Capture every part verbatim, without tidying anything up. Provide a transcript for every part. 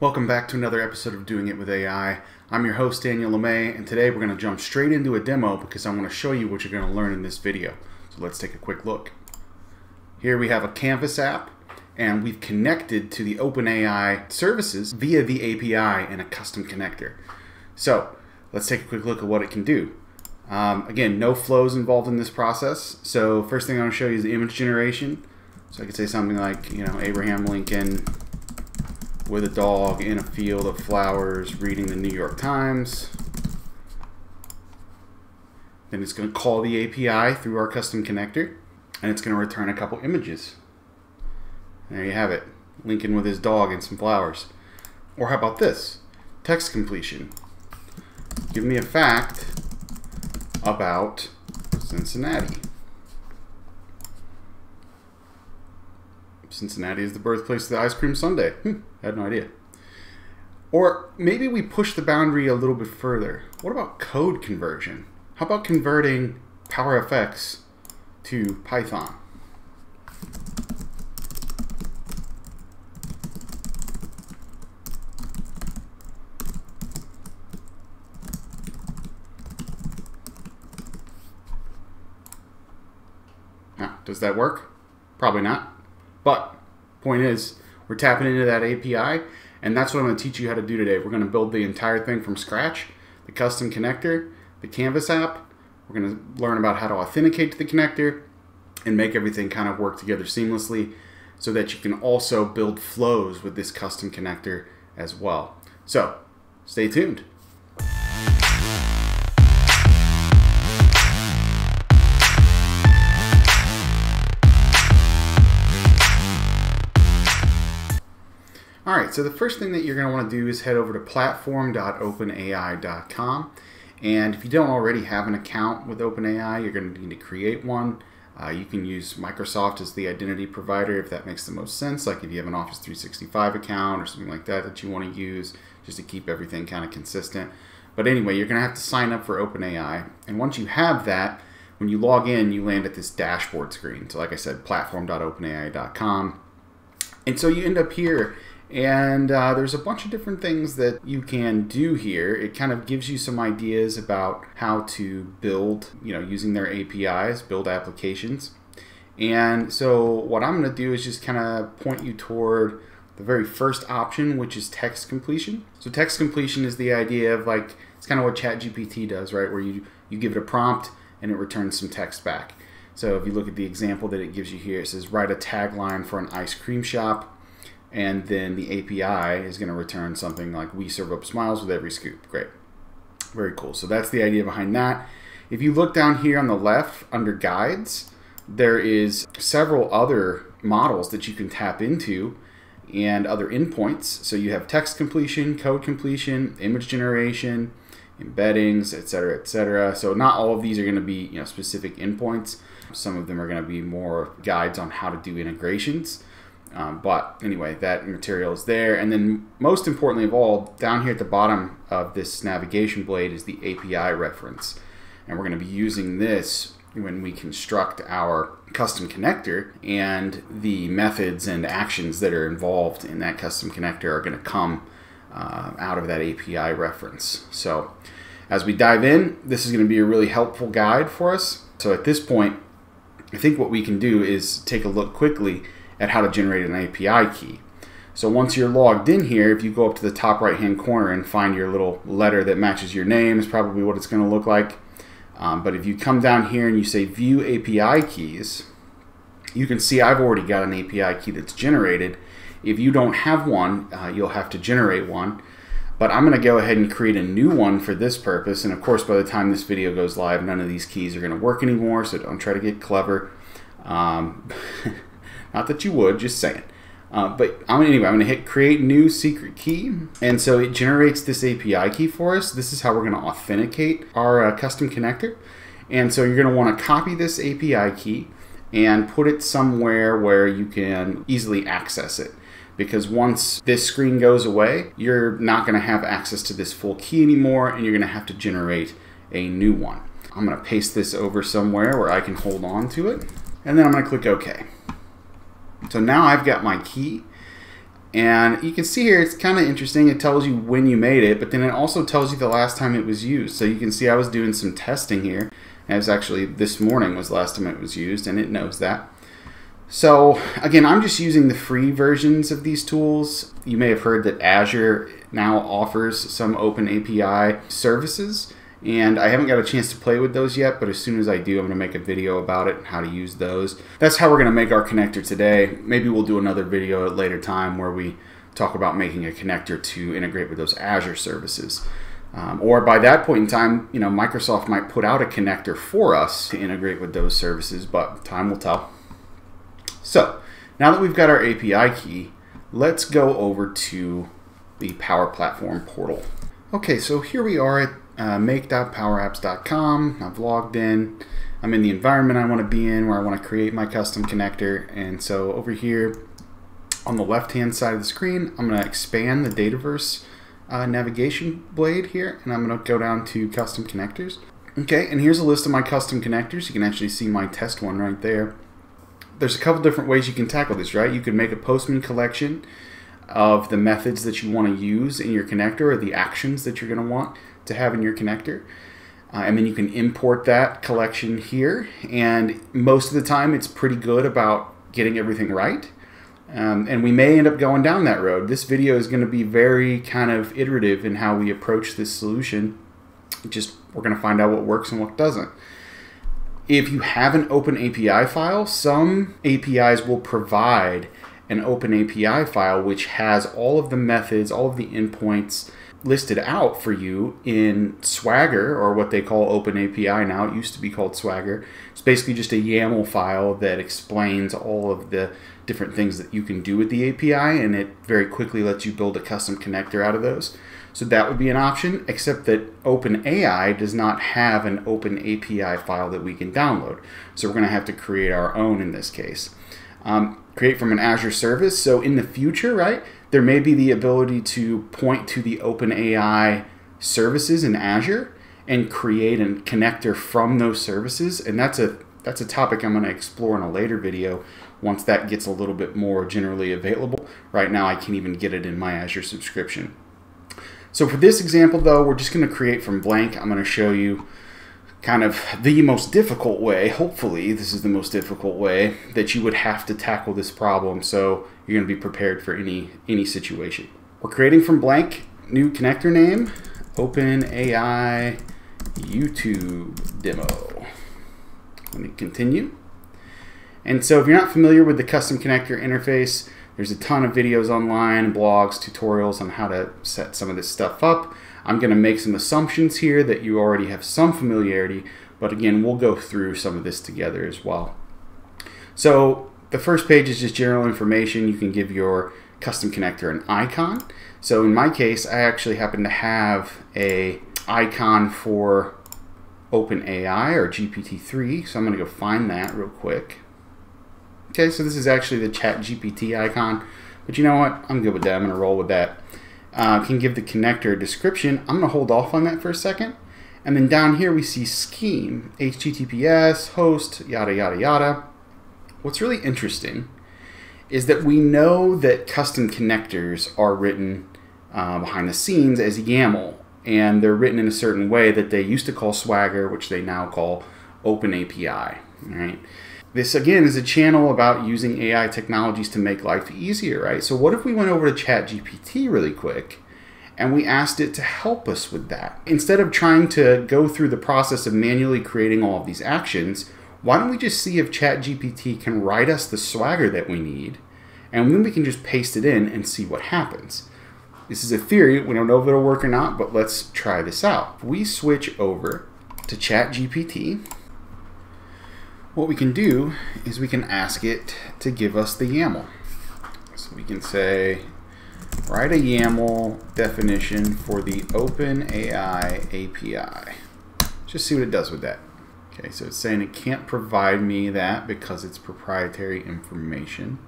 Welcome back to another episode of Doing It With A I. I'm your host, Daniel LeMay, and today we're going to jump straight into a demo because I want to show you what you're going to learn in this video. So let's take a quick look. Here we have a Canvas app, and we've connected to the OpenAI services via the A P I and a custom connector. So let's take a quick look at what it can do. Um, again, no flows involved in this process. So first thing I want to show you is the image generation. So I could say something like, you know, Abraham Lincoln with a dog in a field of flowers reading the New York Times. Then it's going to call the A P I through our custom connector, and it's going to return a couple images. There you have it, Lincoln with his dog and some flowers. Or how about this? Text completion. Give me a fact about Cincinnati. Cincinnati is the birthplace of the ice cream sundae. Hmm, I had no idea. Or maybe we push the boundary a little bit further. What about code conversion? How about converting PowerFX to Python? Now, does that work? Probably not. But point is, we're tapping into that A P I, and that's what I'm going to teach you how to do today. We're going to build the entire thing from scratch, the custom connector, the Canvas app. We're going to learn about how to authenticate to the connector and make everything kind of work together seamlessly so that you can also build flows with this custom connector as well. So stay tuned. All right, so the first thing that you're going to want to do is head over to platform dot openai dot com, and if you don't already have an account with OpenAI, you're going to need to create one. Uh, you can use Microsoft as the identity provider if that makes the most sense, like if you have an Office three sixty-five account or something like that that you want to use just to keep everything kind of consistent. But anyway, you're going to have to sign up for OpenAI, and once you have that, when you log in, you land at this dashboard screen. So like I said, platform dot openai dot com. And so you end up here. And uh, there's a bunch of different things that you can do here. It kind of gives you some ideas about how to build, you know, using their A P Is, build applications. And so what I'm going to do is just kind of point you toward the very first option, which is text completion. So text completion is the idea of, like, it's kind of what ChatGPT does, right? Where you, you give it a prompt and it returns some text back. So if you look at the example that it gives you here, it says write a tagline for an ice cream shop. And then the A P I is going to return something like, we serve up smiles with every scoop. Great. Very cool. So that's the idea behind that. If you look down here on the left under guides, there is several other models that you can tap into and other endpoints. So you have text completion, code completion, image generation, embeddings, et cetera, et cetera. So not all of these are going to be, you know, specific endpoints. Some of them are going to be more guides on how to do integrations. Um, but anyway, that material is there. And then most importantly of all, down here at the bottom of this navigation blade is the A P I reference. And we're going to be using this when we construct our custom connector, and the methods and actions that are involved in that custom connector are going to come uh, out of that A P I reference. So as we dive in, this is going to be a really helpful guide for us. So at this point, I think what we can do is take a look quickly at how to generate an A P I key. So once you're logged in here, if you go up to the top right hand corner and find your little letter that matches your name is probably what it's going to look like. Um, but if you come down here and you say view A P I keys, you can see I've already got an A P I key that's generated. If you don't have one, uh, you'll have to generate one. But I'm going to go ahead and create a new one for this purpose. And of course, by the time this video goes live, none of these keys are going to work anymore, so don't try to get clever. Um, Not that you would, just saying. Uh, but I'm gonna, anyway, I'm going to hit create new secret key. And so it generates this A P I key for us. This is how we're going to authenticate our uh, custom connector. And so you're going to want to copy this A P I key and put it somewhere where you can easily access it. Because once this screen goes away, you're not going to have access to this full key anymore, and you're going to have to generate a new one. I'm going to paste this over somewhere where I can hold on to it. And then I'm going to click OK. So now I've got my key, And you can see here, it's kind of interesting. It tells you when you made it, but then it also tells you the last time it was used. So you can see I was doing some testing here. And it was actually this morning was the last time it was used, and it knows that. So again, I'm just using the free versions of these tools. You may have heard that Azure now offers some Open A P I services, and I haven't got a chance to play with those yet, but as soon as I do, I'm gonna make a video about it and how to use those. That's how we're gonna make our connector today. Maybe we'll do another video at a later time where we talk about making a connector to integrate with those Azure services. Um, or by that point in time, you know, Microsoft might put out a connector for us to integrate with those services, but time will tell. So now that we've got our A P I key, let's go over to the Power Platform portal. Okay, so here we are at uh, make dot power apps dot com. I've logged in. I'm in the environment I want to be in, where I want to create my custom connector. And so over here on the left-hand side of the screen, I'm going to expand the Dataverse uh, navigation blade here, and I'm going to go down to Custom Connectors. Okay, and here's a list of my custom connectors. You can actually see my test one right there. There's a couple different ways you can tackle this, right? You could make a Postman collection of the methods that you want to use in your connector, or the actions that you're going to want to have in your connector. Uh, and then you can import that collection here. And most of the time, it's pretty good about getting everything right. Um, and we may end up going down that road. This video is going to be very kind of iterative in how we approach this solution. Just we're going to find out what works and what doesn't. If you have an Open A P I file, some A P Is will provide an Open A P I file which has all of the methods, all of the endpoints listed out for you in Swagger, or what they call Open A P I now. It used to be called Swagger. It's basically just a YAML file that explains all of the different things that you can do with the A P I, and it very quickly lets you build a custom connector out of those. So that would be an option, except that Open A I does not have an Open A P I file that we can download. So we're going to have to create our own in this case. Um, create from an Azure service. So in the future, right, there may be the ability to point to the Open A I services in Azure and create a connector from those services. And that's a, that's a topic I'm going to explore in a later video once that gets a little bit more generally available. Right now, I can't even get it in my Azure subscription. So for this example, though, we're just going to create from blank. I'm going to show you kind of the most difficult way, hopefully this is the most difficult way, that you would have to tackle this problem, so you're going to be prepared for any, any situation. We're creating from blank, new connector name, Open A I YouTube demo. Let me continue. And so if you're not familiar with the custom connector interface, there's a ton of videos online, blogs, tutorials on how to set some of this stuff up. I'm going to make some assumptions here that you already have some familiarity, but again, we'll go through some of this together as well. So the first page is just general information. You can give your custom connector an icon. So in my case, I actually happen to have a icon for Open A I or G P T three, so I'm going to go find that real quick. Okay, so this is actually the Chat G P T icon, but you know what? I'm good with that. I'm going to roll with that. Uh, can give the connector a description. I'm going to hold off on that for a second. And then down here we see scheme, H T T P S, host, yada, yada, yada. What's really interesting is that we know that custom connectors are written uh, behind the scenes as YAML, and they're written in a certain way that they used to call Swagger, which they now call Open A P I. All right. This, again, is a channel about using A I technologies to make life easier, right? So what if we went over to Chat G P T really quick and we asked it to help us with that? Instead of trying to go through the process of manually creating all of these actions, why don't we just see if Chat G P T can write us the Swagger that we need, and then we can just paste it in and see what happens. This is a theory. We don't know if it'll work or not, but let's try this out. If we switch over to Chat G P T, what we can do is we can ask it to give us the YAML. So we can say, write a YAML definition for the Open A I A P I. Just see what it does with that. Okay, so it's saying it can't provide me that because it's proprietary information.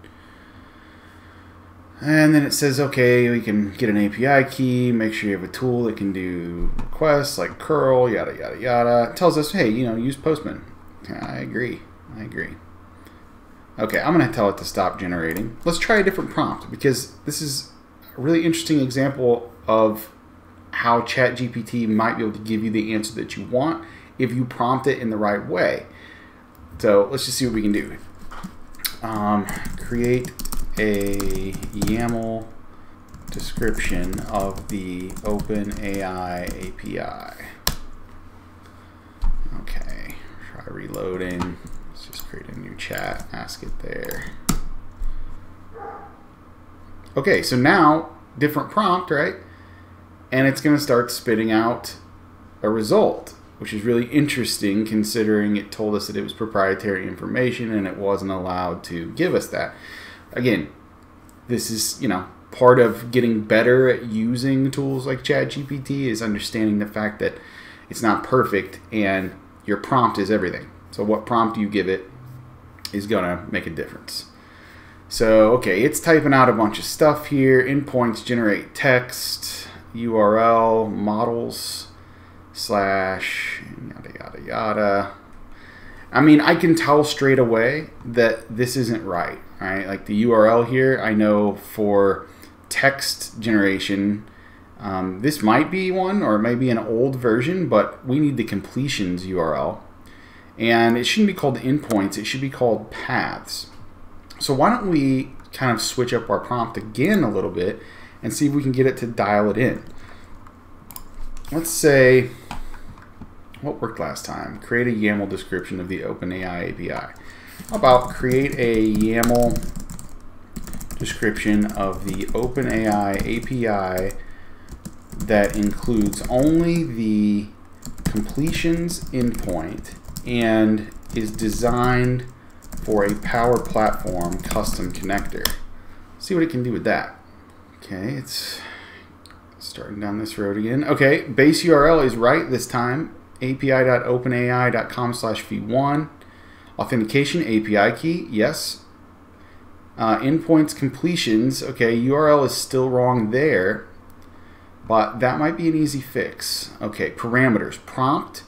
And then it says, okay, we can get an A P I key, make sure you have a tool that can do requests like curl, yada, yada, yada. It tells us, hey, you know, use Postman. I agree. I agree. Okay, I'm going to tell it to stop generating. Let's try a different prompt, because this is a really interesting example of how ChatGPT might be able to give you the answer that you want if you prompt it in the right way. So let's just see what we can do. Um, create a YAML description of the OpenAI A P I. Okay, try reloading. Let's just create a new chat, ask it there. Okay, so now, different prompt, right? And it's gonna start spitting out a result, which is really interesting considering it told us that it was proprietary information and it wasn't allowed to give us that. Again, this is, you know, part of getting better at using tools like ChatGPT is understanding the fact that it's not perfect and your prompt is everything. So what prompt you give it is gonna make a difference. So, okay, it's typing out a bunch of stuff here. Endpoints generate text, U R L, models, slash, yada, yada, yada. I mean, I can tell straight away that this isn't right, right? Like the U R L here, I know for text generation, um, this might be one or maybe an old version, but we need the completions U R L. And it shouldn't be called endpoints, it should be called paths. So why don't we kind of switch up our prompt again a little bit and see if we can get it to dial it in. Let's say, what worked last time? Create a YAML description of the OpenAI A P I. How about create a YAML description of the OpenAI A P I that includes only the completions endpoint and is designed for a Power Platform custom connector. See what it can do with that. Okay, it's starting down this road again. Okay, base U R L is right this time. A P I dot open A I dot com slash v one. Authentication A P I key, yes. Uh, endpoints completions, okay, U R L is still wrong there, but that might be an easy fix. Okay, parameters, prompt,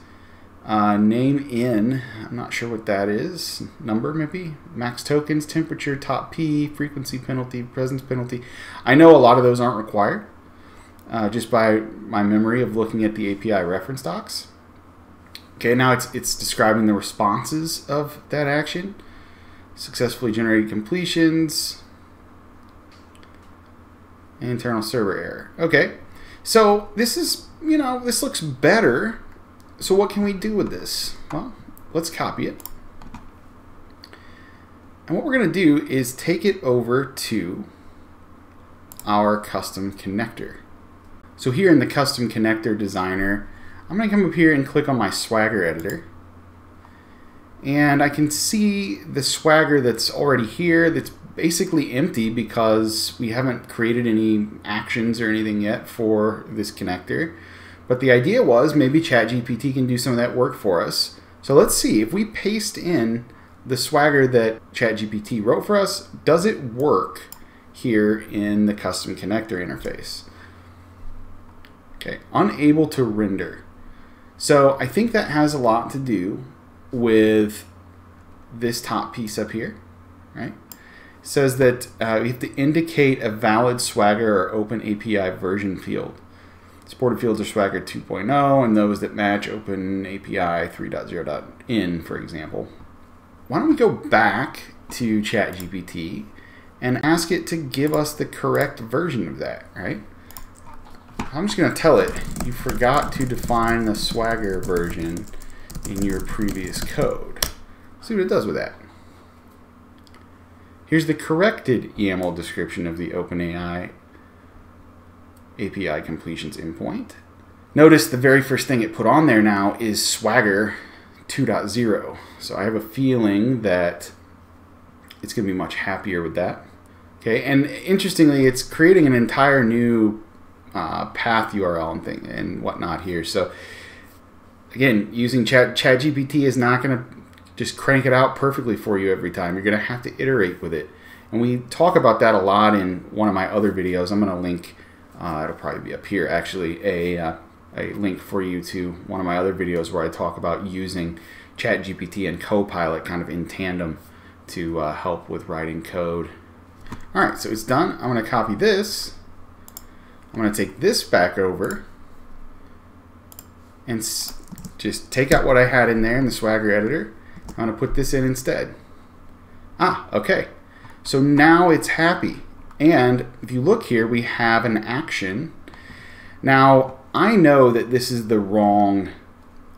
Uh, name in, I'm not sure what that is, number maybe, max tokens, temperature, top P, frequency penalty, presence penalty. I know a lot of those aren't required, uh, just by my memory of looking at the A P I reference docs. Okay, now it's, it's describing the responses of that action. Successfully generated completions, internal server error. Okay, so this is, you know, this looks better. So what can we do with this? Well, let's copy it. And what we're going to do is take it over to our custom connector. So here in the custom connector designer, I'm going to come up here and click on my Swagger editor. And I can see the Swagger that's already here that's basically empty because we haven't created any actions or anything yet for this connector. But the idea was maybe ChatGPT can do some of that work for us. So let's see, if we paste in the Swagger that ChatGPT wrote for us, does it work here in the custom connector interface? Okay, unable to render. So I think that has a lot to do with this top piece up here, right? It says that uh, we have to indicate a valid Swagger or OpenAPI version field. Supported fields are Swagger two point oh and those that match OpenAPI three point oh.in, for example. Why don't we go back to ChatGPT and ask it to give us the correct version of that, right? I'm just going to tell it, you forgot to define the Swagger version in your previous code. See what it does with that. Here's the corrected YAML description of the OpenAI A P I completions endpoint. Notice the very first thing it put on there now is Swagger two point oh. So I have a feeling that it's going to be much happier with that. Okay, and interestingly, it's creating an entire new uh, path U R L and thing and whatnot here. So again, using Chat ChatGPT is not going to just crank it out perfectly for you every time. You're going to have to iterate with it, and we talk about that a lot in one of my other videos. I'm going to link. Uh, it'll probably be up here, actually, a, uh, a link for you to one of my other videos where I talk about using ChatGPT and Copilot kind of in tandem to uh, help with writing code. All right, so it's done. I'm going to copy this. I'm going to take this back over and just take out what I had in there in the Swagger editor. I'm going to put this in instead. Ah, okay. So now it's happy. And if you look here, we have an action. Now, I know that this is the wrong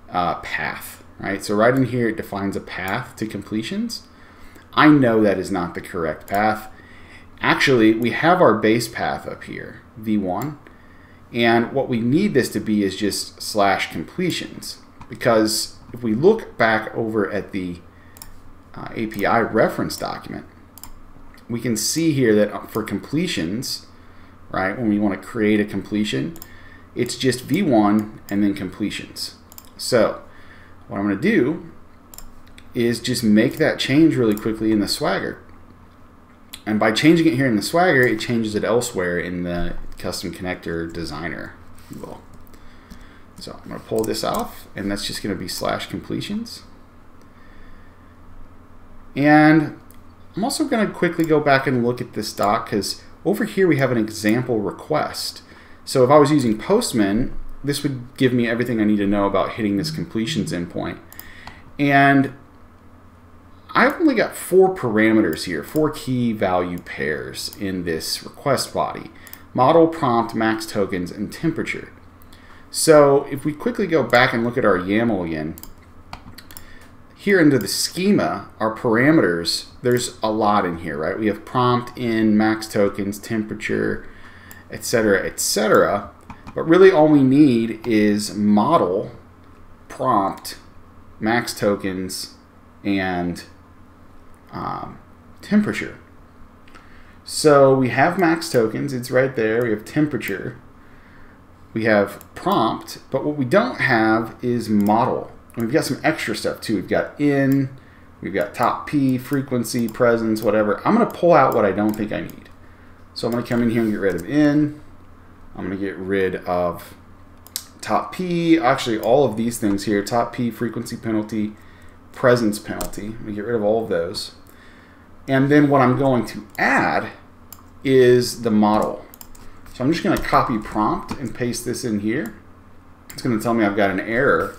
uh, path, right? So right in here, it defines a path to completions. I know that is not the correct path. Actually, we have our base path up here, v one, and what we need this to be is just slash completions, because if we look back over at the uh, A P I reference document, we can see here that for completions, right, when we want to create a completion, it's just v one and then completions. So what I'm going to do is just make that change really quickly in the Swagger. And by changing it here in the Swagger, it changes it elsewhere in the custom connector designer. So I'm going to pull this off, and that's just going to be slash completions. And I'm also going to quickly go back and look at this doc, because over here we have an example request. So if I was using Postman, this would give me everything I need to know about hitting this completions endpoint. And I've only got four parameters here, four key value pairs in this request body: model, prompt, max tokens, and temperature. So if we quickly go back and look at our YAML again, here into the schema, our parameters, there's a lot in here, right? We have prompt, in, max tokens, temperature, et cetera, et cetera. But really all we need is model, prompt, max tokens, and Um, temperature. So we have max tokens, it's right there, we have temperature, we have prompt, but what we don't have is model. And we've got some extra stuff too. We've got in, we've got top P, frequency, presence, whatever. I'm going to pull out what I don't think I need. So I'm going to come in here and get rid of in, I'm going to get rid of top P, actually all of these things here, top P, frequency penalty, presence penalty, we get rid of all of those. And then what I'm going to add is the model. So I'm just going to copy prompt and paste this in here. It's going to tell me I've got an error,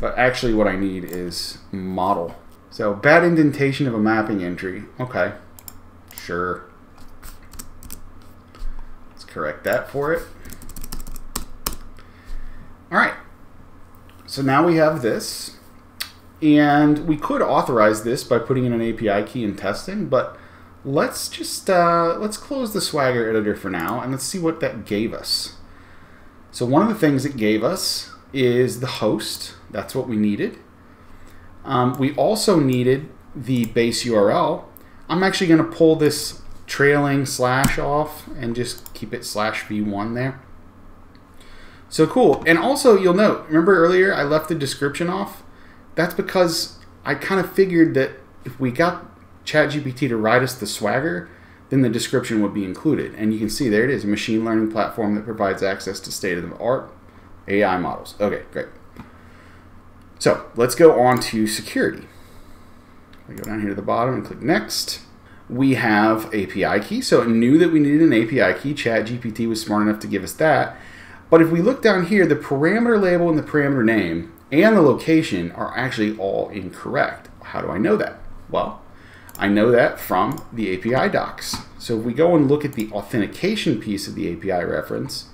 but actually what I need is model. So bad indentation of a mapping entry. Okay, sure. Let's correct that for it. All right. So now we have this. And we could authorize this by putting in an A P I key and testing, but let's just uh, let's close the Swagger editor for now, and let's see what that gave us. So one of the things it gave us is the host. That's what we needed. Um, we also needed the base U R L. I'm actually going to pull this trailing slash off and just keep it slash v one there. So cool. And also, you'll note, remember earlier I left the description off? That's because I kind of figured that if we got ChatGPT to write us the Swagger, then the description would be included. And you can see there it is, a machine learning platform that provides access to state-of-the-art A I models. Okay, great. So let's go on to security. We go down here to the bottom and click next. We have A P I key. So it knew that we needed an A P I key. ChatGPT was smart enough to give us that. But if we look down here, the parameter label and the parameter name and the location are actually all incorrect. How do I know that? Well, I know that from the A P I docs. So if we go and look at the authentication piece of the A P I reference,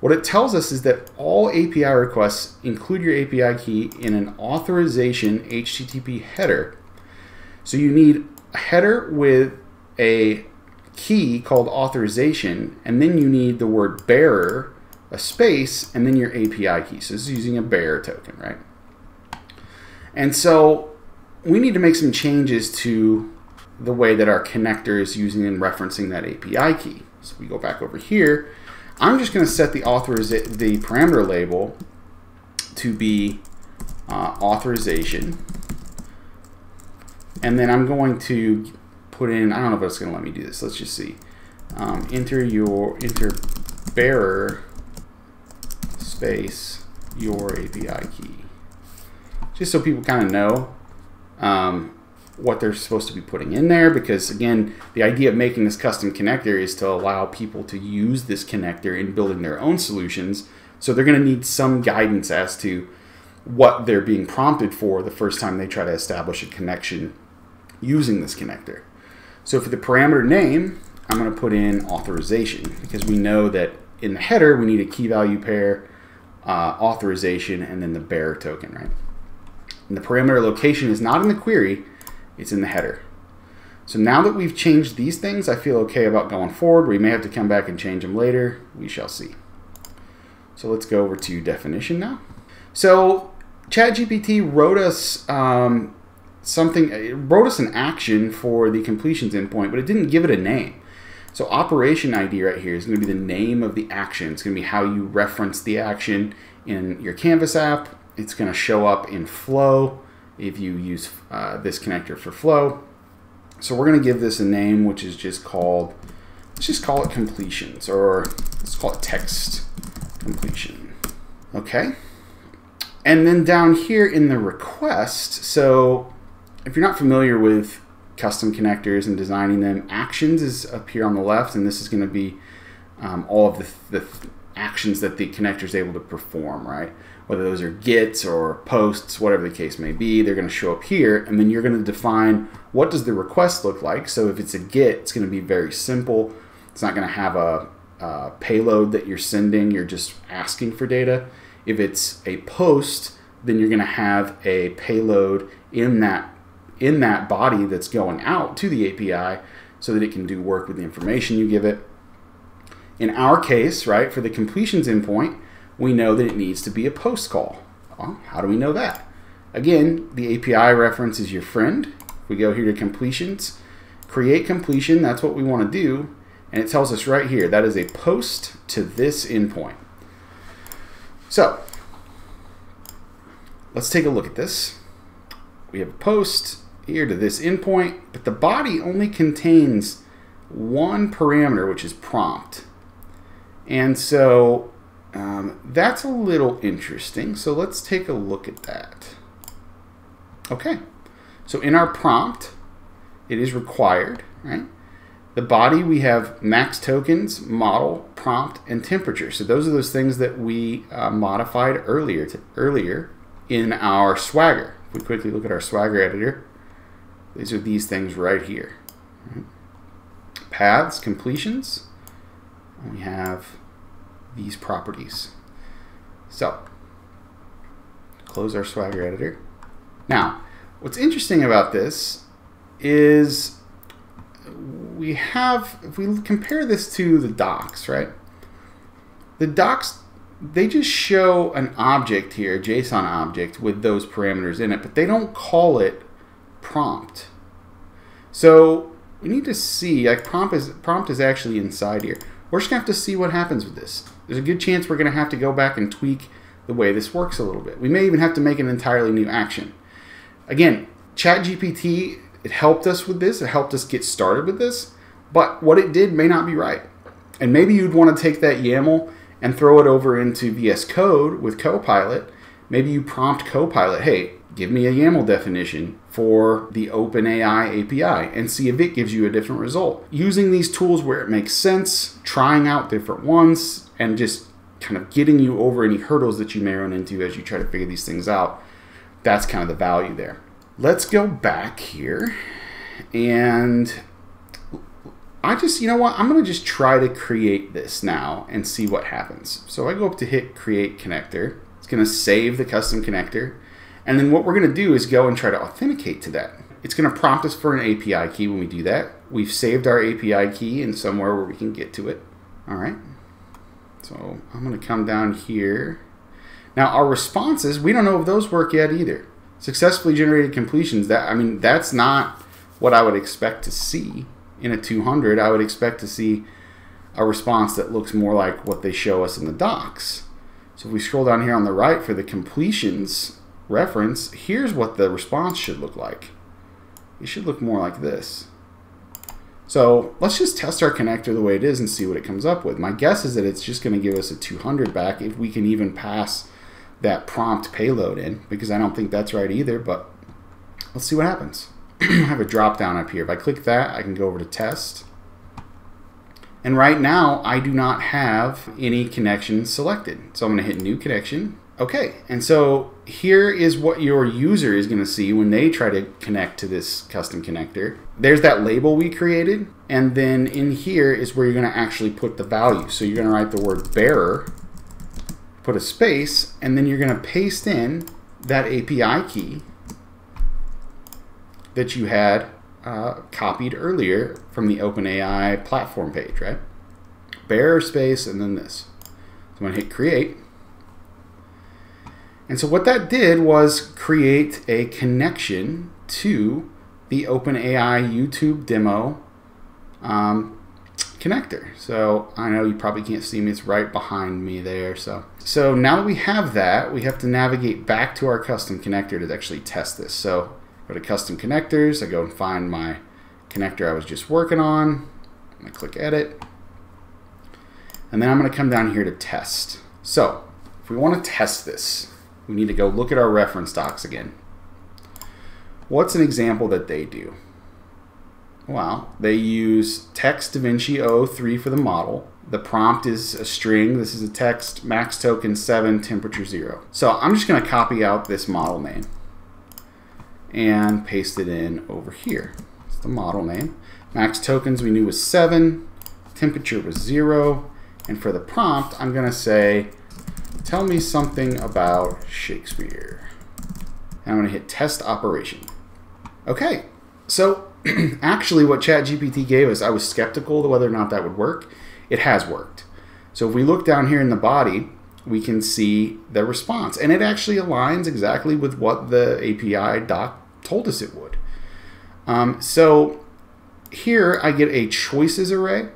what it tells us is that all A P I requests include your A P I key in an authorization H T T P header. So you need a header with a key called authorization, and then you need the word bearer, a space, and then your A P I key. So this is using a bearer token, right? And so we need to make some changes to the way that our connector is using and referencing that A P I key. So we go back over here. I'm just going to set the authoriz- the parameter label to be uh, authorization. And then I'm going to put in, I don't know if it's going to let me do this. Let's just see. Um, enter your, enter bearer space your A P I key, just so people kind of know um, what they're supposed to be putting in there, because again, the idea of making this custom connector is to allow people to use this connector in building their own solutions. So they're going to need some guidance as to what they're being prompted for the first time they try to establish a connection using this connector. So for the parameter name, I'm going to put in authorization, because we know that in the header we need a key value pair, uh, authorization, and then the bearer token, right? And the parameter location is not in the query, it's in the header. So now that we've changed these things, I feel okay about going forward. We may have to come back and change them later. We shall see. So let's go over to definition now. So ChatGPT wrote us um, something, it wrote us an action for the completions endpoint, but it didn't give it a name. So operation I D right here is going to be the name of the action. It's going to be how you reference the action in your Canvas app. It's going to show up in Flow if you use uh, this connector for Flow. So we're going to give this a name, which is just called, let's just call it completions, or let's call it text completion. Okay. And then down here in the request, so if you're not familiar with custom connectors and designing them, actions is up here on the left, and this is going to be um, all of the, the actions that the connector is able to perform, right? Whether those are gets or posts, whatever the case may be, they're going to show up here, and then you're going to define what does the request look like. So if it's a get, it's going to be very simple. It's not going to have a, a payload that you're sending. You're just asking for data. If it's a post, then you're going to have a payload in that in that body that's going out to the A P I so that it can do work with the information you give it. In our case, right, for the completions endpoint, we know that it needs to be a post call. Well, how do we know that? Again, the A P I reference is your friend. If we go here to completions, create completion, that's what we want to do, and it tells us right here that is a post to this endpoint. So let's take a look at this. We have a post here to this endpoint, but the body only contains one parameter, which is prompt. And so um, that's a little interesting. So let's take a look at that. Okay. So in our prompt, it is required, right? The body, we have max tokens, model, prompt, and temperature. So those are those things that we uh, modified earlier to, earlier in our Swagger. If we quickly look at our Swagger editor, these are these things right here. Right? Paths, completions, and we have these properties. So close our Swagger editor. Now, what's interesting about this is we have, if we compare this to the docs, right? The docs, they just show an object here, a JSON object with those parameters in it, but they don't call it prompt. So we need to see, like prompt is, prompt is actually inside here. We're just gonna have to see what happens with this. There's a good chance we're gonna have to go back and tweak the way this works a little bit. We may even have to make an entirely new action. Again, ChatGPT, it helped us with this, it helped us get started with this, but what it did may not be right. And maybe you'd want to take that YAML and throw it over into V S Code with Copilot. Maybe you prompt Copilot, hey, give me a YAML definition for the OpenAI A P I, and see if it gives you a different result. Using these tools where it makes sense, trying out different ones, and just kind of getting you over any hurdles that you may run into as you try to figure these things out. That's kind of the value there. Let's go back here, and I just, you know what, I'm going to just try to create this now and see what happens. So I go up to hit create connector. It's going to save the custom connector, and then what we're going to do is go and try to authenticate to that. It's going to prompt us for an A P I key when we do that. We've saved our A P I key in somewhere where we can get to it. All right, so I'm going to come down here. Now our responses, we don't know if those work yet either. Successfully generated completions, that I mean, that's not what I would expect to see in a two hundred. I would expect to see a response that looks more like what they show us in the docs. So if we scroll down here on the right for the completions reference, here's what the response should look like. It should look more like this. So let's just test our connector the way it is and see what it comes up with. My guess is that it's just going to give us a two hundred back if we can even pass that prompt payload in, because I don't think that's right either, but let's see what happens. I have a drop down up here. If I click that, I can go over to test. And right now, I do not have any connection selected. So I'm going to hit new connection. Okay, and so here is what your user is going to see when they try to connect to this custom connector. There's that label we created, and then in here is where you're going to actually put the value. So you're going to write the word bearer, put a space, and then you're going to paste in that A P I key that you had uh, copied earlier from the OpenAI platform page, right? Bearer space, and then this. So I'm going to hit create. And so what that did was create a connection to the OpenAI YouTube demo um, connector. So I know you probably can't see me, it's right behind me there. So, so now that we have that, we have to navigate back to our custom connector to actually test this. So go to custom connectors, I go and find my connector I was just working on, I click edit, and then I'm gonna come down here to test. So if we wanna test this, we need to go look at our reference docs again. What's an example that they do? Well, they use text davinci zero zero three for the model. The prompt is a string. This is a text, max token seven, temperature zero. So I'm just going to copy out this model name and paste it in over here. It's the model name. Max tokens we knew was seven, temperature was zero. And for the prompt, I'm going to say, tell me something about Shakespeare. And I'm going to hit test operation. Okay, so actually what ChatGPT gave us, I was skeptical of whether or not that would work. It has worked. So if we look down here in the body, we can see the response. And it actually aligns exactly with what the A P I doc told us it would. Um, so here I get a choices array,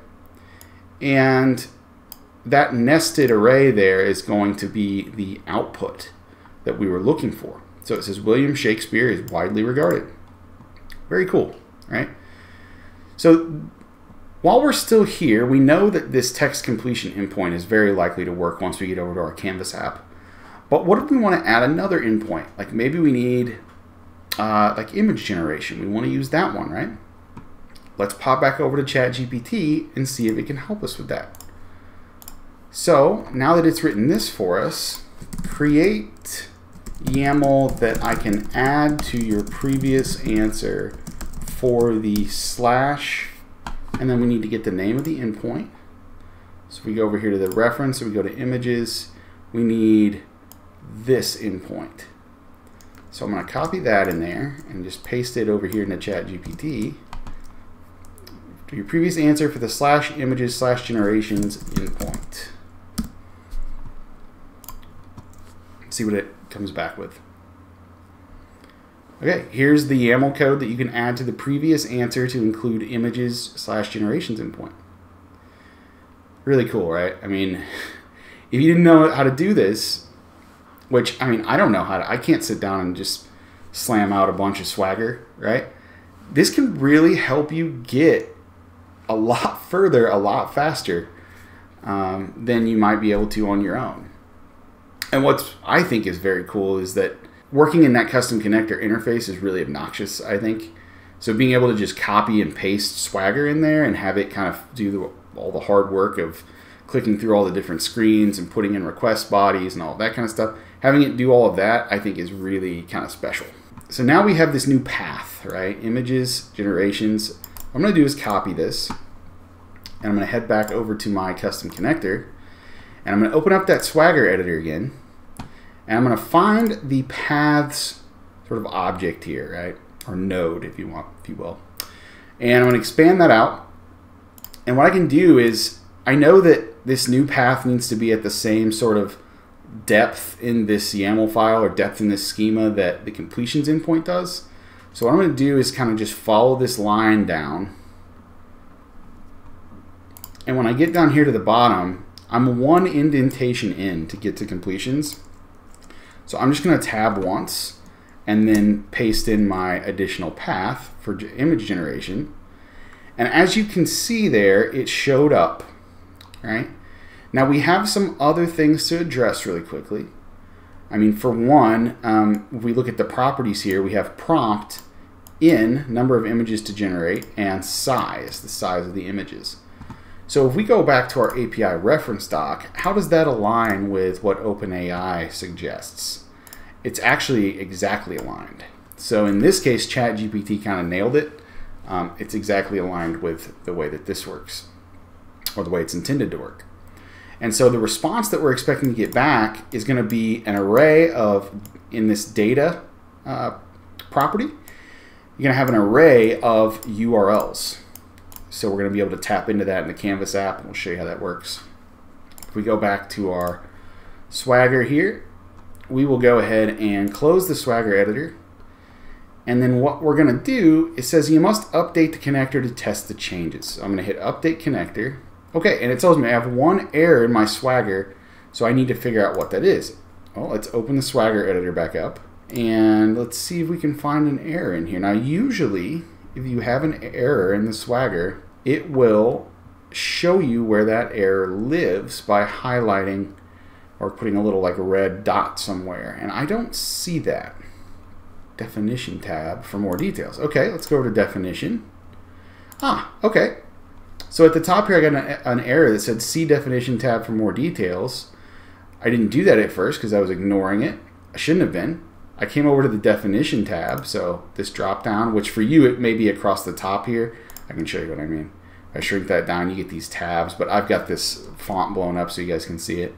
and that nested array there is going to be the output that we were looking for. So it says William Shakespeare is widely regarded. Very cool, right? So while we're still here, we know that this text completion endpoint is very likely to work once we get over to our Canvas app. But what if we want to add another endpoint? Like maybe we need uh, like image generation. We want to use that one, right? Let's pop back over to ChatGPT and see if it can help us with that. So now that it's written this for us, create YAML that I can add to your previous answer for the slash, and then we need to get the name of the endpoint. So we go over here to the reference, and we go to images, we need this endpoint. So I'm gonna copy that in there and just paste it over here in the ChatGPT. For your previous answer for the slash images slash generations endpoint. See what it comes back with. Okay, here's the YAML code that you can add to the previous answer to include images slash generations endpoint. Really cool, right? I mean, if you didn't know how to do this, which I mean, I don't know how to, I can't sit down and just slam out a bunch of Swagger, right? This can really help you get a lot further, a lot faster um, than you might be able to on your own. And what I think is very cool is that working in that custom connector interface is really obnoxious, I think. So being able to just copy and paste Swagger in there and have it kind of do the, all the hard work of clicking through all the different screens and putting in request bodies and all that kind of stuff, having it do all of that, I think is really kind of special. So now we have this new path, right? Images, generations. What I'm going to do is copy this, and I'm going to head back over to my custom connector, and I'm going to open up that Swagger editor again, and I'm going to find the paths sort of object here, right? Or node, if you want, if you will. And I'm going to expand that out. And what I can do is, I know that this new path needs to be at the same sort of depth in this YAML file or depth in this schema that the completions endpoint does. So what I'm going to do is kind of just follow this line down. And when I get down here to the bottom, I'm one indentation in to get to completions. So I'm just going to tab once and then paste in my additional path for image generation. And as you can see there, it showed up, right? Now we have some other things to address really quickly. I mean, for one, um, if we look at the properties here, we have prompt in number of images to generate and size, the size of the images. So if we go back to our A P I reference doc, how does that align with what OpenAI suggests? It's actually exactly aligned. So in this case, ChatGPT kind of nailed it. Um, it's exactly aligned with the way that this works, or the way it's intended to work. And so the response that we're expecting to get back is going to be an array of, in this data uh, property, you're going to have an array of U R Ls. So we're going to be able to tap into that in the Canvas app, and we'll show you how that works. If we go back to our Swagger here, we will go ahead and close the Swagger editor. And then what we're going to do, it says you must update the connector to test the changes. So I'm going to hit update connector. Okay, and it tells me I have one error in my Swagger, so I need to figure out what that is. Well, let's open the Swagger editor back up, and let's see if we can find an error in here. Now, usually, if you have an error in the Swagger, it will show you where that error lives by highlighting or putting a little like a red dot somewhere, and I don't see that. Definition tab for more details. Okay, let's go over to definition. Ah, okay. So at the top here, I got an, an error that said see definition tab for more details. I didn't do that at first because I was ignoring it. I shouldn't have been. I came over to the definition tab, so this drop down, which for you it may be across the top here. I can show you what I mean. I shrink that down, you get these tabs, but I've got this font blown up so you guys can see it.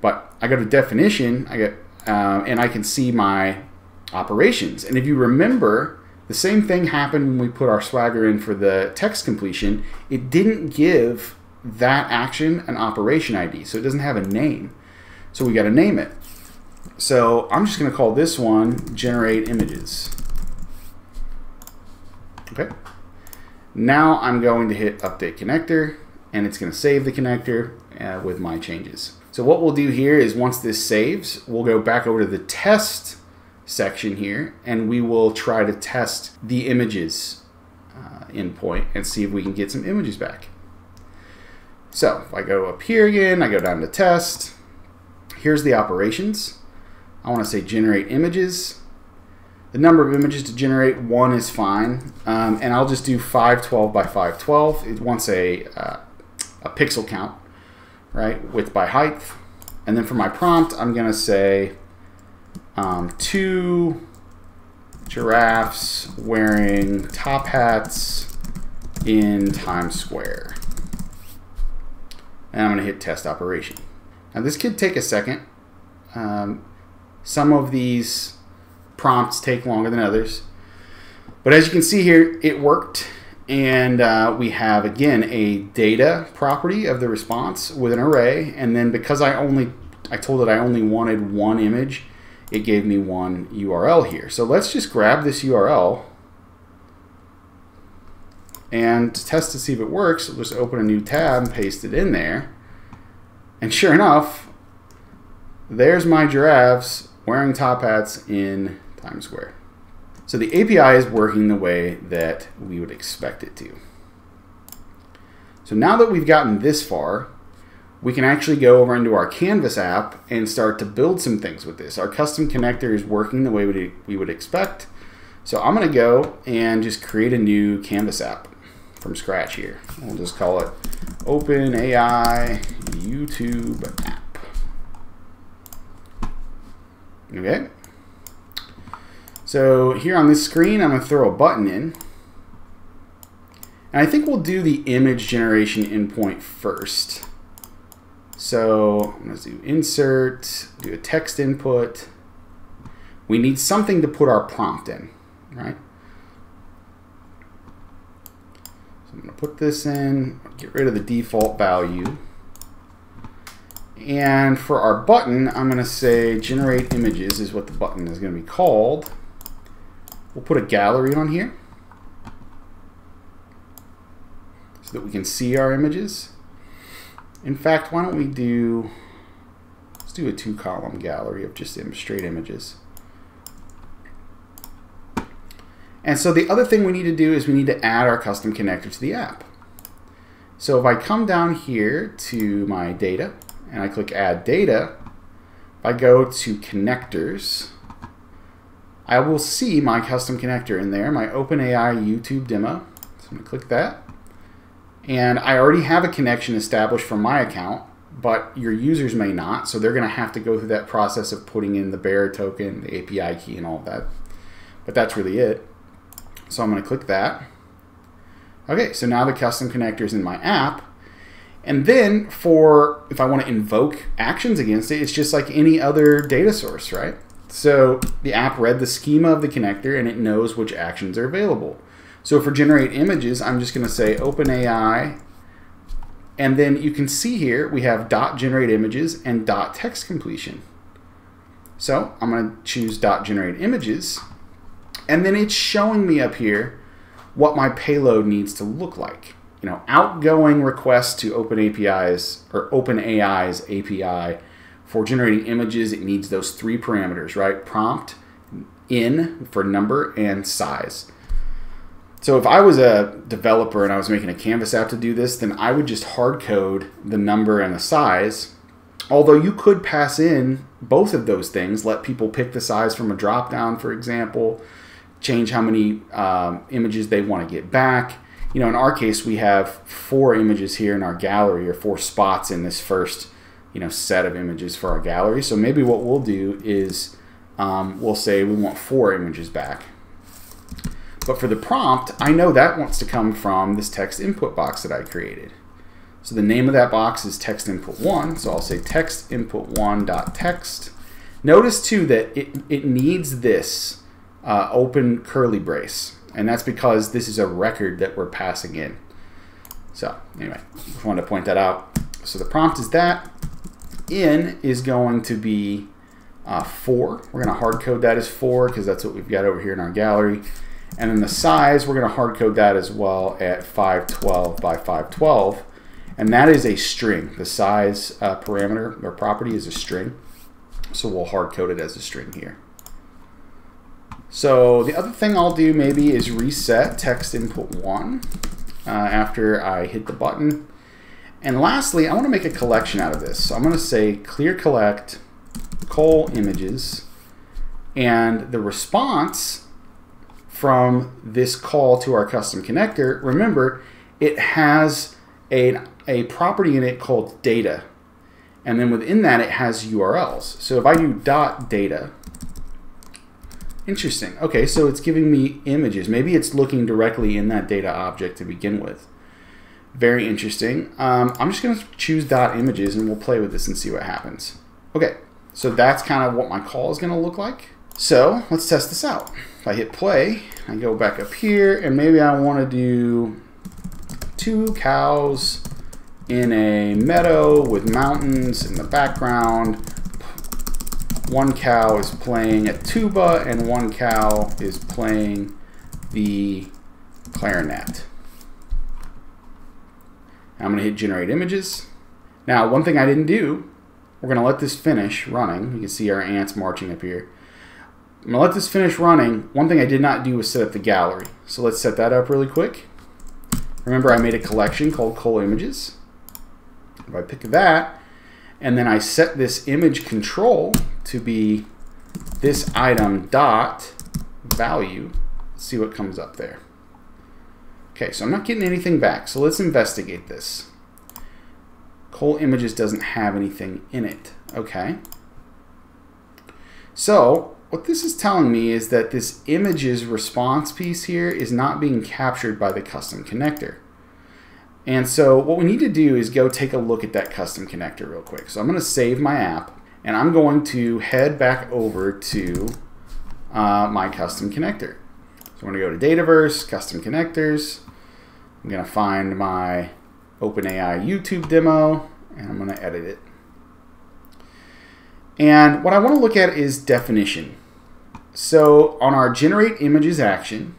But I go to definition, I get, um, and I can see my operations. And if you remember, the same thing happened when we put our Swagger in for the text completion. It didn't give that action an operation I D, so it doesn't have a name. So we got to name it. So I'm just going to call this one generate images. Okay. Now I'm going to hit update connector, and it's going to save the connector uh, with my changes. So what we'll do here is once this saves, we'll go back over to the test section here, and we will try to test the images uh, endpoint and see if we can get some images back. So if I go up here again, I go down to test, here's the operations. I want to say generate images. The number of images to generate, one is fine, um, and I'll just do five twelve by five twelve. It wants a, uh, a pixel count, right, width by height. And then for my prompt, I'm going to say Um, two giraffes wearing top hats in Times Square. And I'm going to hit test operation. Now this could take a second. Um, some of these prompts take longer than others. But as you can see here, it worked. And uh, we have, again, a data property of the response with an array. And then because I only, I told it I only wanted one image, it gave me one U R L here. So let's just grab this U R L and test to see if it works. We'll just open a new tab and paste it in there. And sure enough, there's my giraffes wearing top hats in Times Square. So the A P I is working the way that we would expect it to. So now that we've gotten this far, we can actually go over into our Canvas app and start to build some things with this. Our custom connector is working the way we, we would expect. So I'm going to go and just create a new Canvas app from scratch here. We'll just call it OpenAI YouTube app. Okay. So here on this screen, I'm going to throw a button in. And I think we'll do the image generation endpoint first. So I'm going to do insert, do a text input. We need something to put our prompt in, right? So I'm going to put this in, get rid of the default value. And for our button, I'm going to say generate images is what the button is going to be called. We'll put a gallery on here so that we can see our images. In fact, why don't we do, let's do a two column gallery of just straight images. And so the other thing we need to do is we need to add our custom connector to the app. So if I come down here to my data and I click add data, if I go to connectors, I will see my custom connector in there, my OpenAI YouTube demo. So I'm going to click that. And I already have a connection established for my account, but your users may not, so they're going to have to go through that process of putting in the bearer token, the A P I key, and all of that. But that's really it. So I'm going to click that. Okay, so now the custom connector is in my app. And then for, if I want to invoke actions against it, it's just like any other data source, right? So the app read the schema of the connector and it knows which actions are available. So for generate images, I'm just going to say OpenAI, and then you can see here we have dot generate images and dot text completion. So I'm going to choose dot generate images, and then it's showing me up here what my payload needs to look like. You know, outgoing requests to OpenAPI's or OpenAI's A P I for generating images. It needs those three parameters, right? Prompt, in for number, and size. So if I was a developer and I was making a Canvas app to do this, then I would just hard code the number and the size. Although you could pass in both of those things, let people pick the size from a dropdown, for example, change how many um, images they want to get back. You know, in our case, we have four images here in our gallery, or four spots in this first, you know, set of images for our gallery. So maybe what we'll do is um, we'll say we want four images back. But for the prompt, I know that wants to come from this text input box that I created. So the name of that box is text input one. So I'll say text input one dot text. Notice too that it, it needs this uh, open curly brace. And that's because this is a record that we're passing in. So anyway, just wanted to point that out. So the prompt is that. In is going to be uh, four. We're going to hard code that as four because that's what we've got over here in our gallery. And then the size, we're going to hard code that as well at five twelve by five twelve. And that is a string. The size uh, parameter or property is a string. So we'll hard code it as a string here. So the other thing I'll do maybe is reset text input one uh, after I hit the button. And lastly, I want to make a collection out of this. So I'm going to say clear collect col images, and the response from this call to our custom connector, remember, it has a, a property in it called data. And then within that, it has U R Ls. So if I do dot data, interesting. Okay, so it's giving me images. Maybe it's looking directly in that data object to begin with. Very interesting. Um, I'm just going to choose dot images and we'll play with this and see what happens. Okay, so that's kind of what my call is going to look like. So let's test this out. If I hit play, I go back up here and maybe I want to do two cows in a meadow with mountains in the background. One cow is playing a tuba and one cow is playing the clarinet. I'm going to hit generate images. Now, one thing I didn't do, we're going to let this finish running. You can see our ants marching up here. I'm going to let this finish running. One thing I did not do was set up the gallery. So let's set that up really quick. Remember, I made a collection called col images. If I pick that, and then I set this image control to be this item dot value. Let's see what comes up there. Okay, so I'm not getting anything back. So let's investigate this. Col images doesn't have anything in it. Okay. So what this is telling me is that this images response piece here is not being captured by the custom connector. And so what we need to do is go take a look at that custom connector real quick. So I'm going to save my app. And I'm going to head back over to uh, my custom connector. So I'm going to go to Dataverse, custom connectors. I'm going to find my OpenAI YouTube demo, and I'm going to edit it. And what I want to look at is definition. So on our generate images action,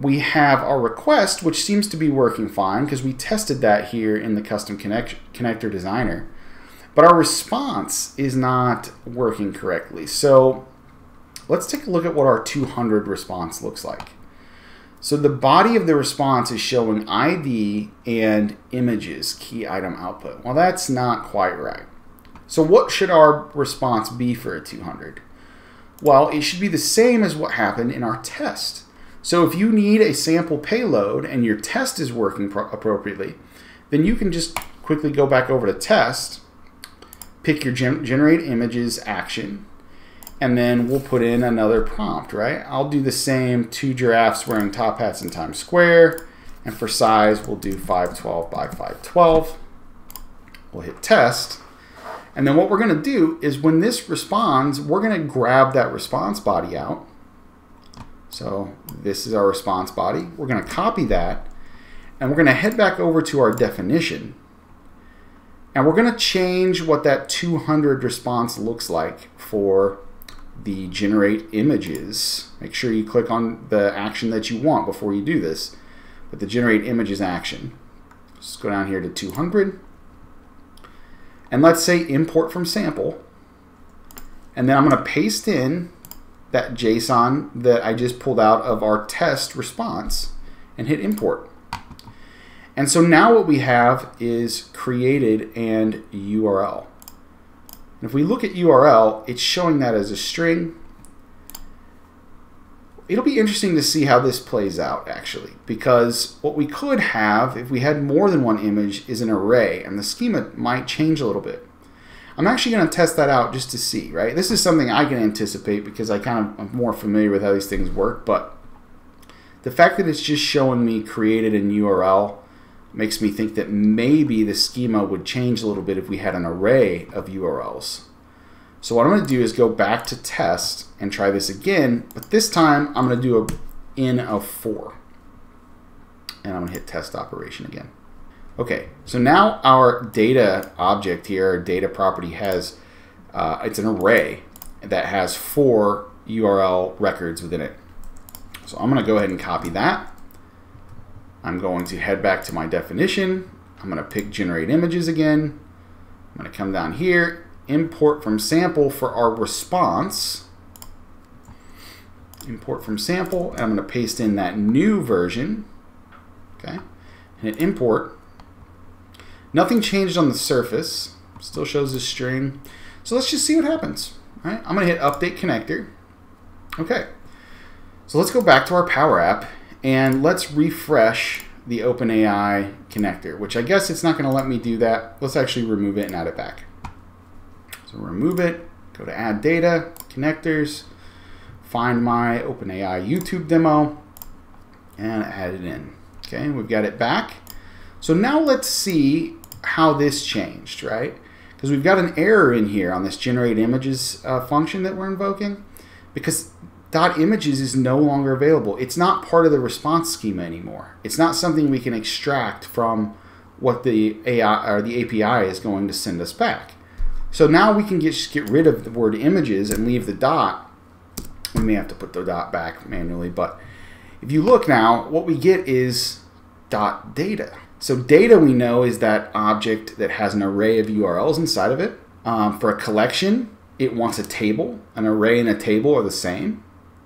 we have our request, which seems to be working fine because we tested that here in the custom connect connector designer. But our response is not working correctly. So let's take a look at what our two hundred response looks like. So the body of the response is showing I D and images, key item output. Well, that's not quite right. So what should our response be for a two hundred? Well, it should be the same as what happened in our test. So if you need a sample payload and your test is working appropriately, then you can just quickly go back over to test, pick your gen generate images action, and then we'll put in another prompt, right? I'll do the same, two giraffes wearing top hats in Times Square, and for size, we'll do five twelve by five twelve. We'll hit test. And then what we're gonna do is when this responds, we're gonna grab that response body out. So this is our response body. We're gonna copy that and we're gonna head back over to our definition. And we're gonna change what that two hundred response looks like for the generate images. Make sure you click on the action that you want before you do this, but the generate images action. Let's go down here to two hundred. And let's say import from sample. And then I'm going to paste in that JSON that I just pulled out of our test response and hit import. And so now what we have is created an U R L. And if we look at U R L, it's showing that as a string. It'll be interesting to see how this plays out, actually, because what we could have, if we had more than one image, is an array, and the schema might change a little bit. I'm actually going to test that out just to see, right? This is something I can anticipate because I kind of am more familiar with how these things work, but the fact that it's just showing me created in U R L makes me think that maybe the schema would change a little bit if we had an array of U R Ls. So what I'm going to do is go back to test and try this again, but this time I'm going to do a in of four. And I'm going to hit test operation again. Okay, so now our data object here, our data property has, uh, it's an array that has four U R L records within it. So I'm going to go ahead and copy that. I'm going to head back to my definition. I'm going to pick generate images again. I'm going to come down here, import from sample for our response, import from sample, and I'm going to paste in that new version, okay, and hit import. Nothing changed on the surface, still shows a string, so let's just see what happens. All right, I'm going to hit update connector. Okay, so let's go back to our Power App and let's refresh the OpenAI connector, which I guess it's not going to let me do that. Let's actually remove it and add it back. So remove it, go to add data, connectors, find my OpenAI YouTube demo, and add it in. Okay, we've got it back. So now let's see how this changed, right? Because we've got an error in here on this generate images uh, function that we're invoking, because .images is no longer available. It's not part of the response schema anymore. It's not something we can extract from what the A I or the A P I is going to send us back. So now we can get, just get rid of the word images and leave the dot. We may have to put the dot back manually, but if you look now, what we get is dot data. So data we know is that object that has an array of U R Ls inside of it. Um, for a collection, it wants a table. An array and a table are the same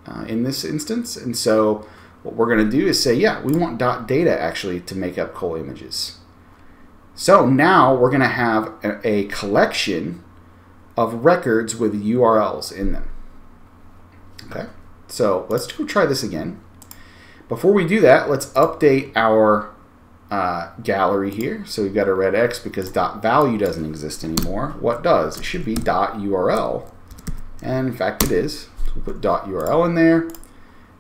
uh, in this instance. And so what we're going to do is say, yeah, we want dot data actually to make up col images. So now we're going to have a collection of records with U R Ls in them. Okay, so let's go try this again. Before we do that, let's update our uh, gallery here. So we've got a red X because dot value doesn't exist anymore. What does? It should be dot U R L, and in fact it is. So we'll put dot U R L in there,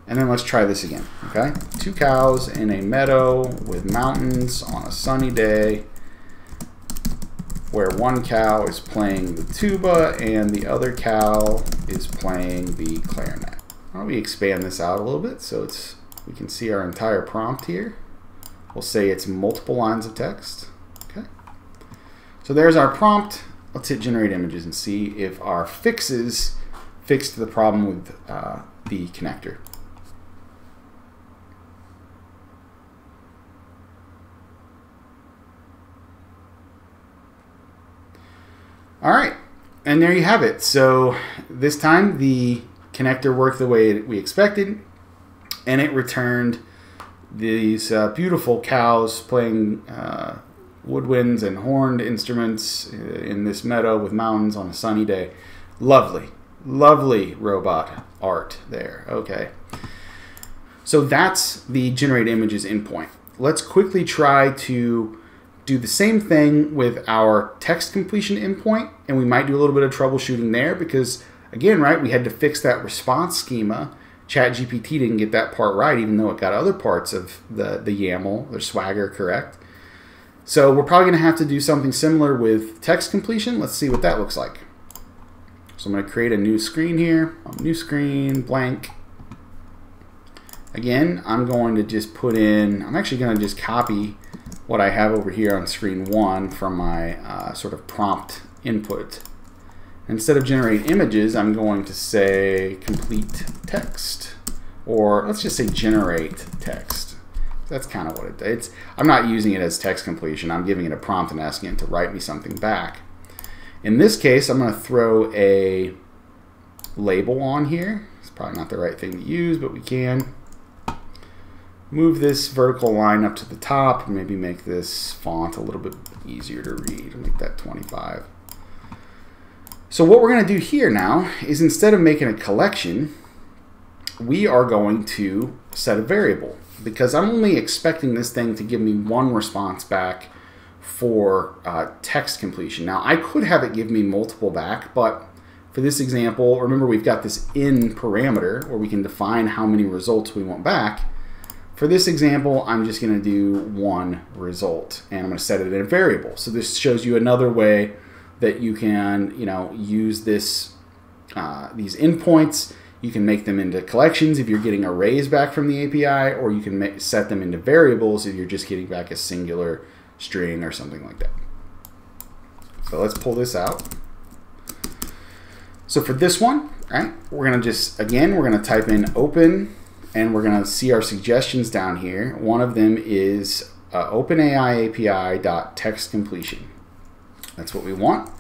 and then let's try this again. Okay, two cows in a meadow with mountains on a sunny day, where one cow is playing the tuba and the other cow is playing the clarinet. Why don't we expand this out a little bit so it's we can see our entire prompt here. We'll say it's multiple lines of text. Okay. So there's our prompt. Let's hit generate images and see if our fixes fixed the problem with uh, the connector. All right, and there you have it. So this time the connector worked the way we expected, and it returned these uh, beautiful cows playing uh, woodwinds and horned instruments in this meadow with mountains on a sunny day. Lovely. Lovely robot art there. Okay. So that's the generate images endpoint. Let's quickly try to do the same thing with our text completion endpoint, and we might do a little bit of troubleshooting there because, again, right, we had to fix that response schema. ChatGPT didn't get that part right, even though it got other parts of the, the YAML or Swagger correct. So we're probably going to have to do something similar with text completion. Let's see what that looks like. So I'm going to create a new screen here. New screen, blank. Again, I'm going to just put in, I'm actually going to just copy what I have over here on screen one from my uh, sort of prompt input. Instead of generate images, I'm going to say complete text, or let's just say generate text. That's kind of what it is. I'm not using it as text completion. I'm giving it a prompt and asking it to write me something back. In this case, I'm going to throw a label on here. It's probably not the right thing to use, but we can. Move this vertical line up to the top, and maybe make this font a little bit easier to read. Make that twenty-five. So what we're going to do here now is, instead of making a collection, we are going to set a variable, because I'm only expecting this thing to give me one response back for uh, text completion. Now, I could have it give me multiple back, but for this example, remember we've got this in parameter where we can define how many results we want back. For this example, I'm just going to do one result, and I'm going to set it in a variable. So this shows you another way that you can, you know, use this, uh, these endpoints. You can make them into collections if you're getting arrays back from the A P I, or you can make, set them into variables if you're just getting back a singular string or something like that. So let's pull this out. So for this one, right, we're going to just, again, we're going to type in open, and we're going to see our suggestions down here. One of them is uh, OpenAI A P I dot text completion. That's what we want.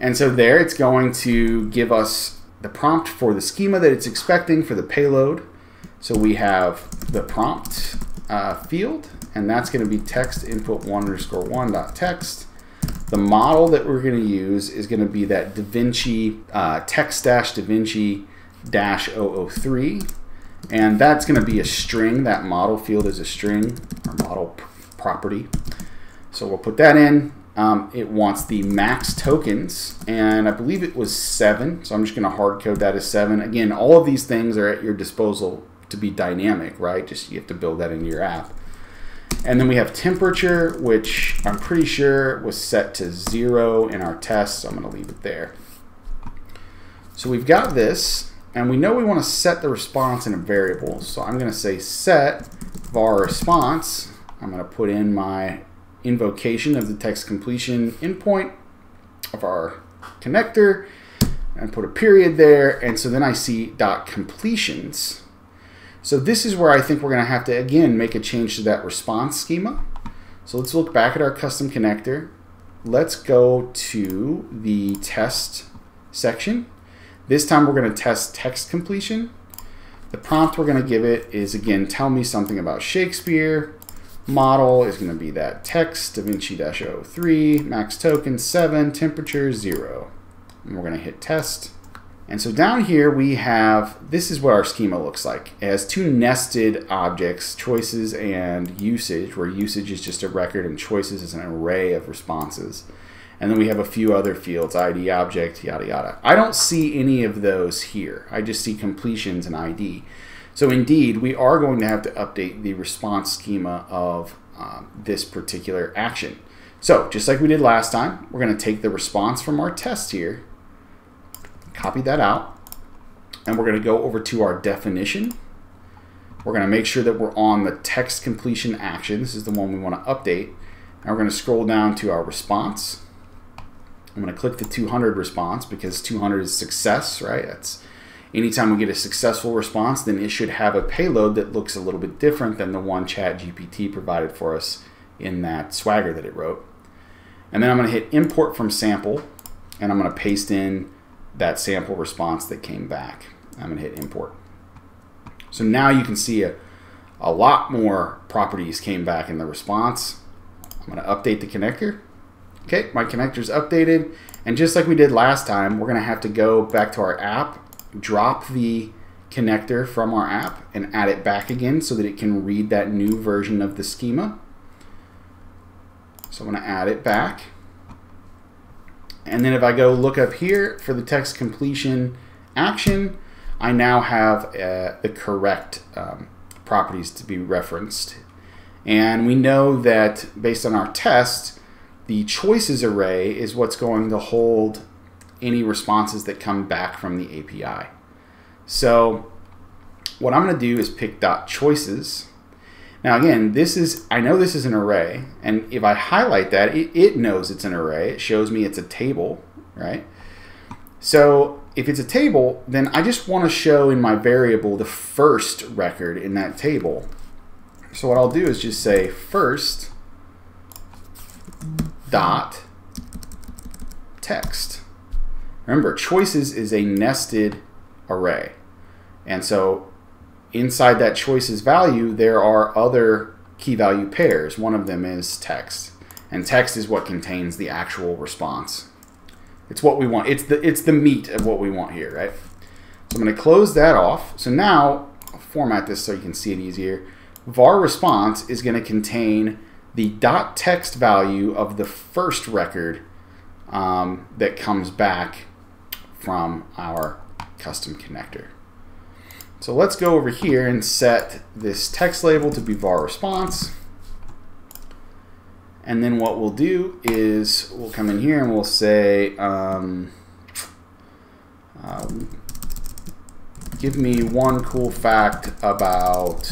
And so there, it's going to give us the prompt for the schema that it's expecting for the payload. So we have the prompt uh, field, and that's going to be text input one underscore one dot text. The model that we're going to use is going to be that DaVinci uh, text dash davinci dash oh oh three. And that's going to be a string. That model field is a string, or model property. So we'll put that in. Um, it wants the max tokens, and I believe it was seven. So I'm just going to hard code that as seven. Again, all of these things are at your disposal to be dynamic, right? Just you have to build that into your app. And then we have temperature, which I'm pretty sure was set to zero in our test. So I'm going to leave it there. So we've got this. And we know we want to set the response in a variable. So I'm going to say set var response. I'm going to put in my invocation of the text completion endpoint of our connector and put a period there. And so then I see dot completions. So this is where I think we're going to have to, again, make a change to that response schema. So let's look back at our custom connector. Let's go to the test section. This time we're going to test text completion. The prompt we're going to give it is, again, tell me something about Shakespeare. Model is going to be that text davinci dash oh oh three, max token seven, temperature zero. And we're going to hit test. And so down here we have, this is what our schema looks like. It has two nested objects, choices and usage, where usage is just a record and choices is an array of responses. And then we have a few other fields, I D object, yada, yada. I don't see any of those here. I just see completions and I D. So indeed, we are going to have to update the response schema of um, this particular action. So just like we did last time, we're going to take the response from our test here, copy that out, and we're going to go over to our definition. We're going to make sure that we're on the text completion action. This is the one we want to update. And we're going to scroll down to our response. I'm going to click the two hundred response because two hundred is success, right? That's anytime we get a successful response, then it should have a payload that looks a little bit different than the one ChatGPT provided for us in that Swagger that it wrote. And then I'm going to hit import from sample, and I'm going to paste in that sample response that came back. I'm going to hit import. So now you can see a, a lot more properties came back in the response. I'm going to update the connector. Okay, my connector's updated, And just like we did last time, we're going to have to go back to our app, drop the connector from our app, and add it back again so that it can read that new version of the schema. So I'm going to add it back. And then if I go look up here for the text completion action, I now have uh, the correct um, properties to be referenced. And we know that based on our test, the choices array is what's going to hold any responses that come back from the A P I. So what I'm going to do is pick .choices. Now again, this is, I know this is an array, and if I highlight that, it, it knows it's an array. It shows me it's a table, right? So if it's a table, then I just want to show in my variable the first record in that table. So what I'll do is just say first dot text. Remember, choices is a nested array. And so inside that choices value, there are other key value pairs. One of them is text. And text is what contains the actual response. It's what we want. It's the, it's the meat of what we want here, right? So I'm going to close that off. So now I'll format this so you can see it easier. Var response is going to contain the dot text value of the first record um, that comes back from our custom connector. So let's go over here and set this text label to be var response. And then what we'll do is we'll come in here and we'll say, um, um, give me one cool fact about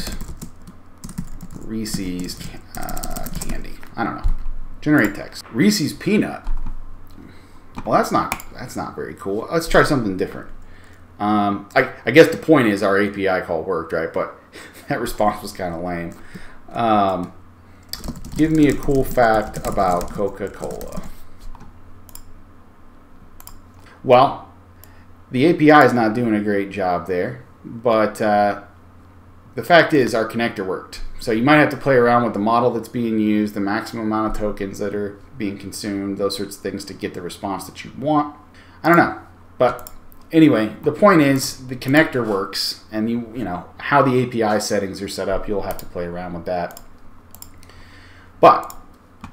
Reese's uh, candy. I don't know. Generate text. Reese's peanut. Well, that's not that's not very cool. Let's try something different. Um, I, I guess the point is our A P I call worked, right? But that response was kind of lame. Um, Give me a cool fact about Coca-Cola. Well, the A P I is not doing a great job there, but uh, the fact is our connector worked. So you might have to play around with the model that's being used, the maximum amount of tokens that are being consumed, those sorts of things to get the response that you want. I don't know, but anyway, the point is the connector works, and you, you know how the A P I settings are set up, you'll have to play around with that. But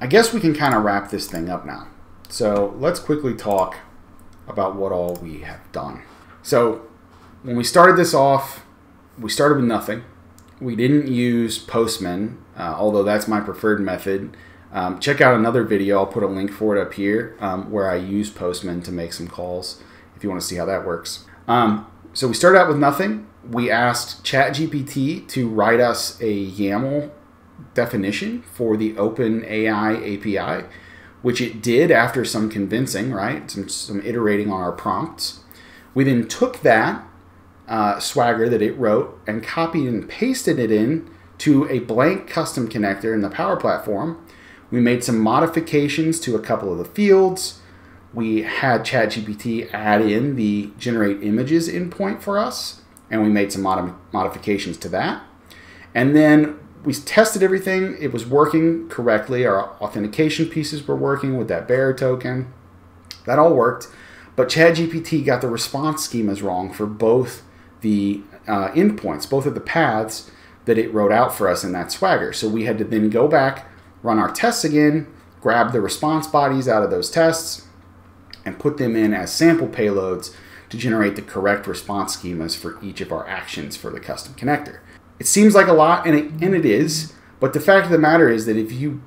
I guess we can kind of wrap this thing up now. So let's quickly talk about what all we have done. So when we started this off, we started with nothing. We didn't use Postman, uh, although that's my preferred method. Um, check out another video. I'll put a link for it up here um, where I use Postman to make some calls if you want to see how that works. Um, so we started out with nothing. We asked ChatGPT to write us a YAML definition for the OpenAI A P I, which it did after some convincing, right? Some, some iterating on our prompts. We then took that uh, Swagger that it wrote and copied and pasted it in to a blank custom connector in the Power Platform. We made some modifications to a couple of the fields. We had ChatGPT add in the generate images endpoint for us, and we made some mod modifications to that. And then we tested everything. It was working correctly. Our authentication pieces were working with that bearer token. That all worked. But ChatGPT got the response schemas wrong for both the uh, endpoints, both of the paths that it wrote out for us in that Swagger. So we had to then go back, run our tests again, grab the response bodies out of those tests, and put them in as sample payloads to generate the correct response schemas for each of our actions for the custom connector. It seems like a lot, and it, and it is, but the fact of the matter is that if you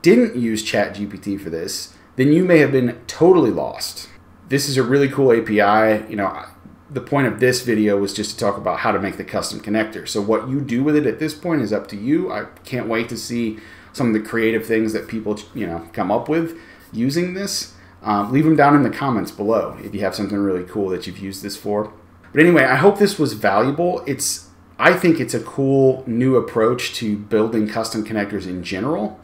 didn't use ChatGPT for this, then you may have been totally lost. This is a really cool A P I. You know, the point of this video was just to talk about how to make the custom connector. So what you do with it at this point is up to you. I can't wait to see some of the creative things that people, you know, come up with using this. Um, leave them down in the comments below if you have something really cool that you've used this for. But anyway, I hope this was valuable. It's I think it's a cool new approach to building custom connectors in general.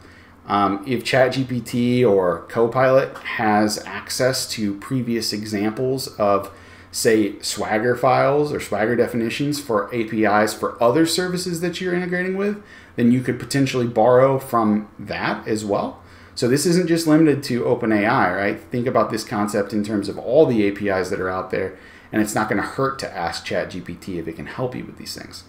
Um, if ChatGPT or Copilot has access to previous examples of, say, Swagger files or Swagger definitions for A P Is for other services that you're integrating with, then you could potentially borrow from that as well. So this isn't just limited to OpenAI, right? Think about this concept in terms of all the A P Is that are out there, and it's not going to hurt to ask ChatGPT if it can help you with these things.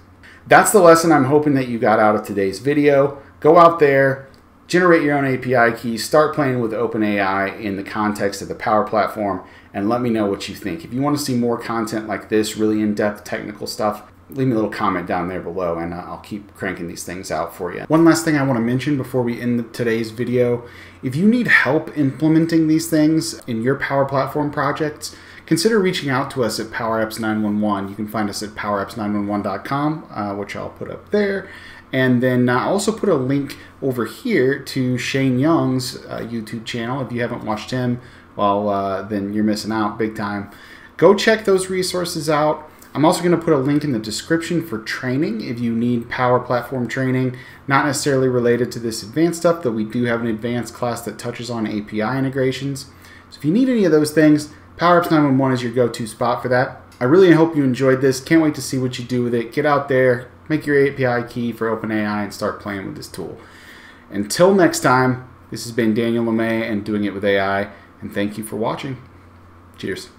That's the lesson I'm hoping that you got out of today's video. Go out there, generate your own A P I keys, start playing with OpenAI in the context of the Power Platform, and let me know what you think. If you want to see more content like this, really in-depth technical stuff, leave me a little comment down there below and I'll keep cranking these things out for you. One last thing I want to mention before we end today's video. If you need help implementing these things in your Power Platform projects, consider reaching out to us at Power Apps nine one one. You can find us at Power Apps nine one one dot com, uh, which I'll put up there. And then I also put a link over here to Shane Young's uh, YouTube channel. If you haven't watched him, well, uh, then you're missing out big time. Go check those resources out. I'm also going to put a link in the description for training if you need Power Platform training, not necessarily related to this advanced stuff, though we do have an advanced class that touches on A P I integrations. So if you need any of those things, Power Apps nine one one is your go-to spot for that. I really hope you enjoyed this. Can't wait to see what you do with it. Get out there, make your A P I key for OpenAI, and start playing with this tool. Until next time, this has been Daniel LeMay and Doing It With A I, and thank you for watching. Cheers.